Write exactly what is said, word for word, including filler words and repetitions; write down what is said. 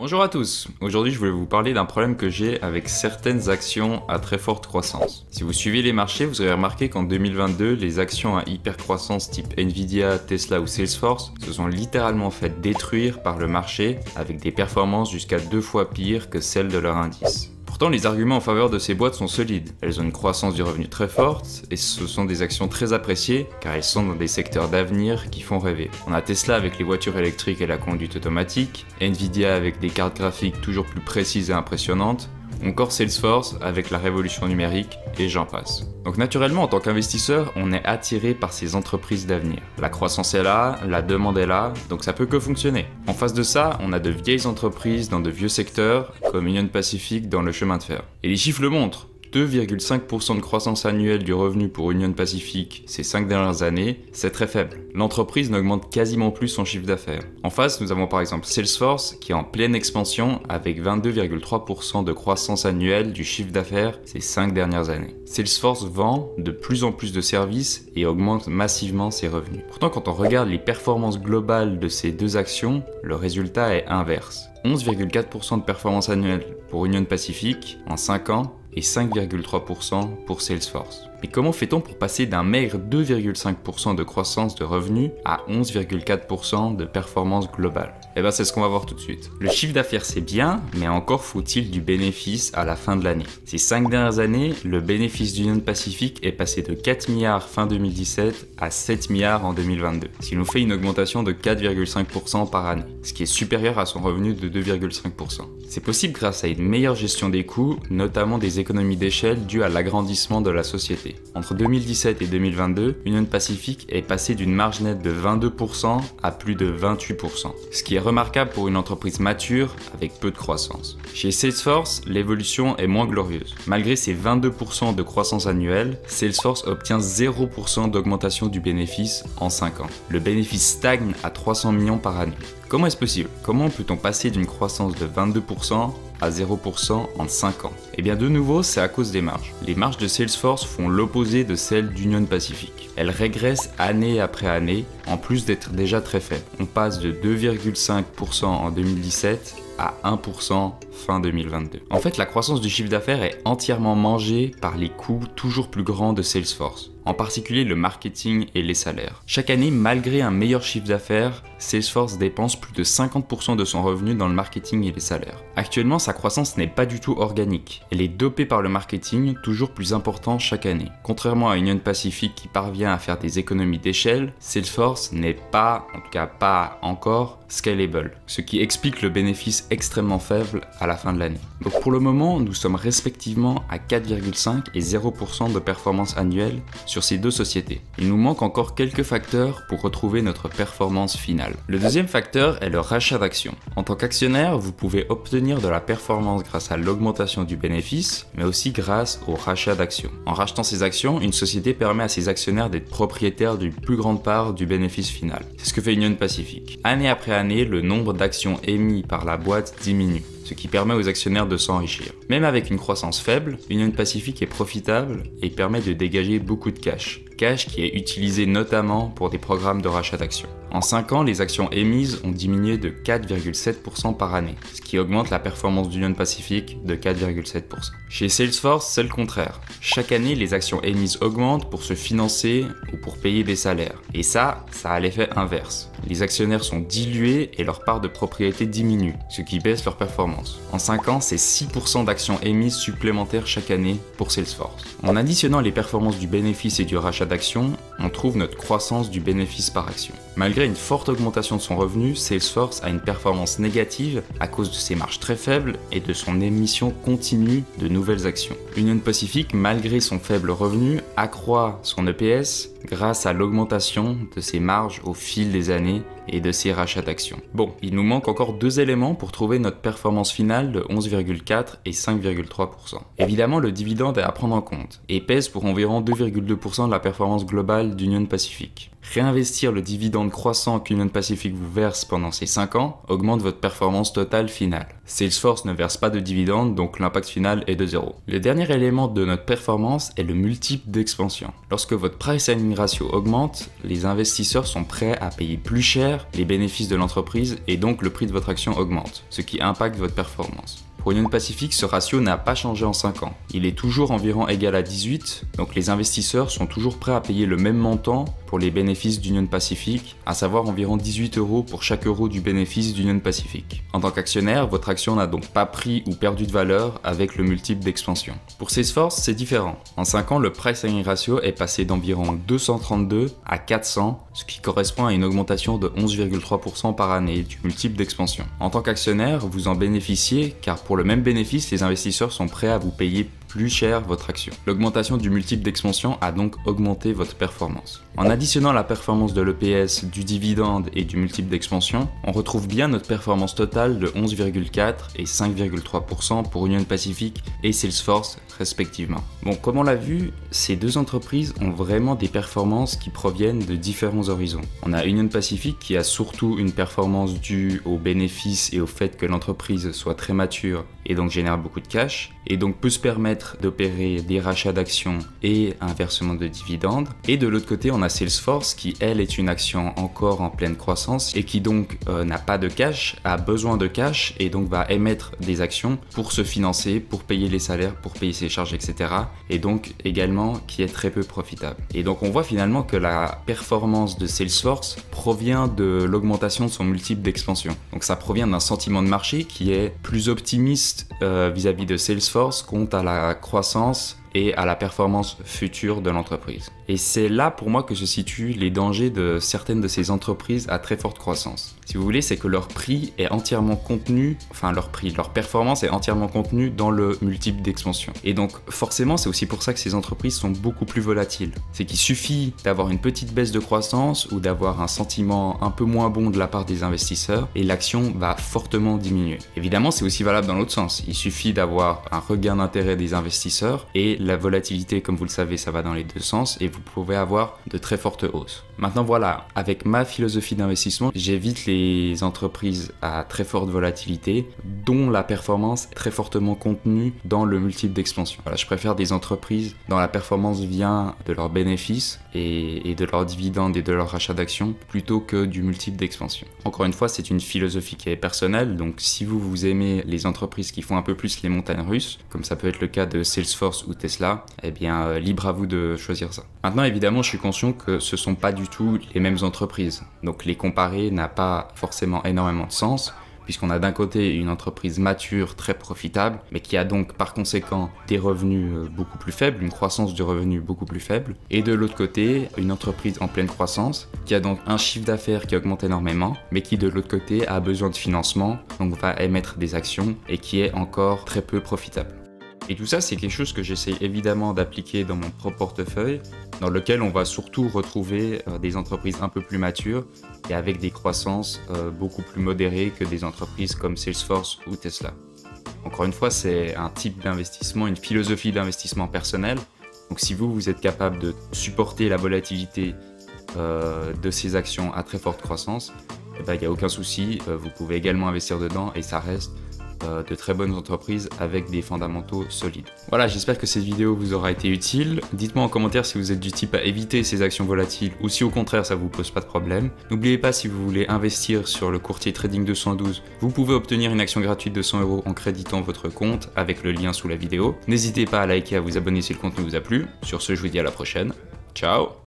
Bonjour à tous, aujourd'hui je voulais vous parler d'un problème que j'ai avec certaines actions à très forte croissance. Si vous suivez les marchés, vous aurez remarqué qu'en deux mille vingt-deux, les actions à hyper croissance type Nvidia, Tesla ou Salesforce se sont littéralement faites détruire par le marché avec des performances jusqu'à deux fois pires que celles de leur indice. Pourtant, les arguments en faveur de ces boîtes sont solides. Elles ont une croissance du revenu très forte et ce sont des actions très appréciées car elles sont dans des secteurs d'avenir qui font rêver. On a Tesla avec les voitures électriques et la conduite automatique, Nvidia avec des cartes graphiques toujours plus précises et impressionnantes, encore Salesforce avec la révolution numérique et j'en passe. Donc naturellement, en tant qu'investisseur, on est attiré par ces entreprises d'avenir. La croissance est là, la demande est là, donc ça peut que fonctionner. En face de ça, on a de vieilles entreprises dans de vieux secteurs, comme Union Pacific dans le chemin de fer. Et les chiffres le montrent. deux virgule cinq pour cent de croissance annuelle du revenu pour Union Pacific ces cinq dernières années, c'est très faible. L'entreprise n'augmente quasiment plus son chiffre d'affaires. En face, nous avons par exemple Salesforce qui est en pleine expansion avec vingt-deux virgule trois pour cent de croissance annuelle du chiffre d'affaires ces cinq dernières années. Salesforce vend de plus en plus de services et augmente massivement ses revenus. Pourtant, quand on regarde les performances globales de ces deux actions, le résultat est inverse. onze virgule quatre pour cent de performance annuelle pour Union Pacific en cinq ans, et cinq virgule trois pour cent pour Salesforce. Mais comment fait-on pour passer d'un maigre deux virgule cinq pour cent de croissance de revenus à onze virgule quatre pour cent de performance globale? Eh bien c'est ce qu'on va voir tout de suite. Le chiffre d'affaires c'est bien, mais encore faut-il du bénéfice à la fin de l'année. Ces cinq dernières années, le bénéfice d'Union Pacific est passé de quatre milliards fin deux mille dix-sept à sept milliards en deux mille vingt-deux, ce qui nous fait une augmentation de quatre virgule cinq pour cent par année, ce qui est supérieur à son revenu de deux virgule cinq pour cent. C'est possible grâce à une meilleure gestion des coûts, notamment des économies d'échelle dues à l'agrandissement de la société. Entre deux mille dix-sept et deux mille vingt-deux, Union Pacific est passée d'une marge nette de vingt-deux pour cent à plus de vingt-huit pour cent, ce qui est remarquable pour une entreprise mature avec peu de croissance. Chez Salesforce, l'évolution est moins glorieuse. Malgré ses vingt-deux pour cent de croissance annuelle, Salesforce obtient zéro pour cent d'augmentation du bénéfice en cinq ans. Le bénéfice stagne à trois cents millions par année. Comment est-ce possible? Comment peut-on passer d'une croissance de vingt-deux pour cent à zéro pour cent en cinq ans? Et bien de nouveau, c'est à cause des marges. Les marges de Salesforce font l'opposé de celles d'Union Pacific. Elles régressent année après année, en plus d'être déjà très faibles. On passe de deux virgule cinq pour cent en deux mille dix-sept à un pour cent fin deux mille vingt-deux. En fait, la croissance du chiffre d'affaires est entièrement mangée par les coûts toujours plus grands de Salesforce, en particulier le marketing et les salaires. Chaque année, malgré un meilleur chiffre d'affaires, Salesforce dépense plus de cinquante pour cent de son revenu dans le marketing et les salaires. Actuellement, sa croissance n'est pas du tout organique. Elle est dopée par le marketing, toujours plus important chaque année. Contrairement à Union Pacific qui parvient à faire des économies d'échelle, Salesforce n'est pas, en tout cas pas encore, scalable, ce qui explique le bénéfice extrêmement faible à la fin de l'année. Donc pour le moment, nous sommes respectivement à quatre virgule cinq pour cent et zéro pour cent de performance annuelle sur ces deux sociétés. Il nous manque encore quelques facteurs pour retrouver notre performance finale. Le deuxième facteur est le rachat d'actions. En tant qu'actionnaire, vous pouvez obtenir de la performance grâce à l'augmentation du bénéfice, mais aussi grâce au rachat d'actions. En rachetant ces actions, une société permet à ses actionnaires d'être propriétaires d'une plus grande part du bénéfice final. C'est ce que fait Union Pacific. Année après année, le nombre d'actions émises par la boîte diminue, ce qui permet aux actionnaires de s'enrichir. Même avec une croissance faible, Union Pacific est profitable et permet de dégager beaucoup de cash. Cash qui est utilisé notamment pour des programmes de rachat d'actions. En cinq ans, les actions émises ont diminué de quatre virgule sept pour cent par année, ce qui augmente la performance d'Union Pacific de quatre virgule sept pour cent. Chez Salesforce, c'est le contraire. Chaque année, les actions émises augmentent pour se financer ou pour payer des salaires. Et ça, ça a l'effet inverse. Les actionnaires sont dilués et leur part de propriété diminue, ce qui baisse leur performance. En cinq ans, c'est six pour cent d'actions émises supplémentaires chaque année pour Salesforce. En additionnant les performances du bénéfice et du rachat d'actions, on trouve notre croissance du bénéfice par action. Malgré une forte augmentation de son revenu, Salesforce a une performance négative à cause de ses marges très faibles et de son émission continue de nouvelles actions. Union Pacific, malgré son faible revenu, accroît son E P S grâce à l'augmentation de ses marges au fil des années et de ses rachats d'actions. Bon, il nous manque encore deux éléments pour trouver notre performance finale de onze virgule quatre pour cent et cinq virgule trois pour cent. Évidemment, le dividende est à prendre en compte et pèse pour environ deux virgule deux pour cent de la performance globale d'Union Pacific. Réinvestir le dividende croissant qu'Union Pacific vous verse pendant ces cinq ans augmente votre performance totale finale. Salesforce ne verse pas de dividendes, donc l'impact final est de zéro. Le dernier élément de notre performance est le multiple d'expansion. Lorsque votre price-earning ratio augmente, les investisseurs sont prêts à payer plus cher les bénéfices de l'entreprise et donc le prix de votre action augmente, ce qui impacte votre performance. Pour Union Pacific, ce ratio n'a pas changé en cinq ans. Il est toujours environ égal à dix-huit, donc les investisseurs sont toujours prêts à payer le même montant pour les bénéfices d'Union Pacific, à savoir environ dix-huit euros pour chaque euro du bénéfice d'Union Pacific. En tant qu'actionnaire, votre action n'a donc pas pris ou perdu de valeur avec le multiple d'expansion. Pour Salesforce, c'est différent. En cinq ans, le price-earning ratio est passé d'environ deux cent trente-deux à quatre cents, ce qui correspond à une augmentation de onze virgule trois pour cent par année du multiple d'expansion. En tant qu'actionnaire, vous en bénéficiez car pour le même bénéfice, les investisseurs sont prêts à vous payer plus cher votre action. L'augmentation du multiple d'expansion a donc augmenté votre performance. En additionnant la performance de l'E P S, du dividende et du multiple d'expansion, on retrouve bien notre performance totale de onze virgule quatre et cinq virgule trois pour cent pour Union Pacific et Salesforce respectivement. Bon, comme on l'a vu, ces deux entreprises ont vraiment des performances qui proviennent de différents horizons. On a Union Pacific qui a surtout une performance due aux bénéfices et au fait que l'entreprise soit très mature et donc génère beaucoup de cash et donc peut se permettre d'opérer des rachats d'actions et un versement de dividendes. Et de l'autre côté, on a Salesforce qui, elle, est une action encore en pleine croissance et qui donc euh, n'a pas de cash, a besoin de cash et donc va émettre des actions pour se financer, pour payer les salaires, pour payer ses charges, et cetera. Et donc également qui est très peu profitable. Et donc on voit finalement que la performance de Salesforce provient de l'augmentation de son multiple d'expansion. Donc ça provient d'un sentiment de marché qui est plus optimiste euh, vis-à-vis de Salesforce quant à la croissance et à la performance future de l'entreprise. Et c'est là pour moi que se situent les dangers de certaines de ces entreprises à très forte croissance. Si vous voulez, c'est que leur prix est entièrement contenu, enfin leur prix, leur performance est entièrement contenue dans le multiple d'expansion. Et donc forcément, c'est aussi pour ça que ces entreprises sont beaucoup plus volatiles. C'est qu'il suffit d'avoir une petite baisse de croissance ou d'avoir un sentiment un peu moins bon de la part des investisseurs et l'action va fortement diminuer. Évidemment, c'est aussi valable dans l'autre sens. Il suffit d'avoir un regain d'intérêt des investisseurs et la volatilité, comme vous le savez, ça va dans les deux sens et vous pouvez avoir de très fortes hausses. Maintenant voilà, avec ma philosophie d'investissement, j'évite les entreprises à très forte volatilité dont la performance est très fortement contenue dans le multiple d'expansion. Voilà, je préfère des entreprises dont la performance vient de leurs bénéfices et, et de leurs dividendes et de leurs rachats d'actions plutôt que du multiple d'expansion. Encore une fois, c'est une philosophie qui est personnelle, donc si vous vous aimez les entreprises qui font un peu plus les montagnes russes, comme ça peut être le cas de Salesforce ou Tesla, Tesla, eh bien euh, libre à vous de choisir ça. Maintenant évidemment je suis conscient que ce ne sont pas du tout les mêmes entreprises, donc les comparer n'a pas forcément énormément de sens, puisqu'on a d'un côté une entreprise mature, très profitable, mais qui a donc par conséquent des revenus beaucoup plus faibles, une croissance du revenu beaucoup plus faible, et de l'autre côté, une entreprise en pleine croissance, qui a donc un chiffre d'affaires qui augmente énormément, mais qui de l'autre côté a besoin de financement, donc va émettre des actions, et qui est encore très peu profitable. Et tout ça, c'est quelque chose que j'essaye évidemment d'appliquer dans mon propre portefeuille, dans lequel on va surtout retrouver des entreprises un peu plus matures et avec des croissances beaucoup plus modérées que des entreprises comme Salesforce ou Tesla. Encore une fois, c'est un type d'investissement, une philosophie d'investissement personnelle. Donc si vous, vous êtes capable de supporter la volatilité de ces actions à très forte croissance, il n'y a aucun souci, vous pouvez également investir dedans et ça reste de très bonnes entreprises avec des fondamentaux solides. Voilà, j'espère que cette vidéo vous aura été utile. Dites-moi en commentaire si vous êtes du type à éviter ces actions volatiles ou si au contraire ça vous pose pas de problème. N'oubliez pas, si vous voulez investir sur le courtier Trading deux cent douze, vous pouvez obtenir une action gratuite de cent euros en créditant votre compte avec le lien sous la vidéo. N'hésitez pas à liker et à vous abonner si le contenu vous a plu. Sur ce, je vous dis à la prochaine. Ciao!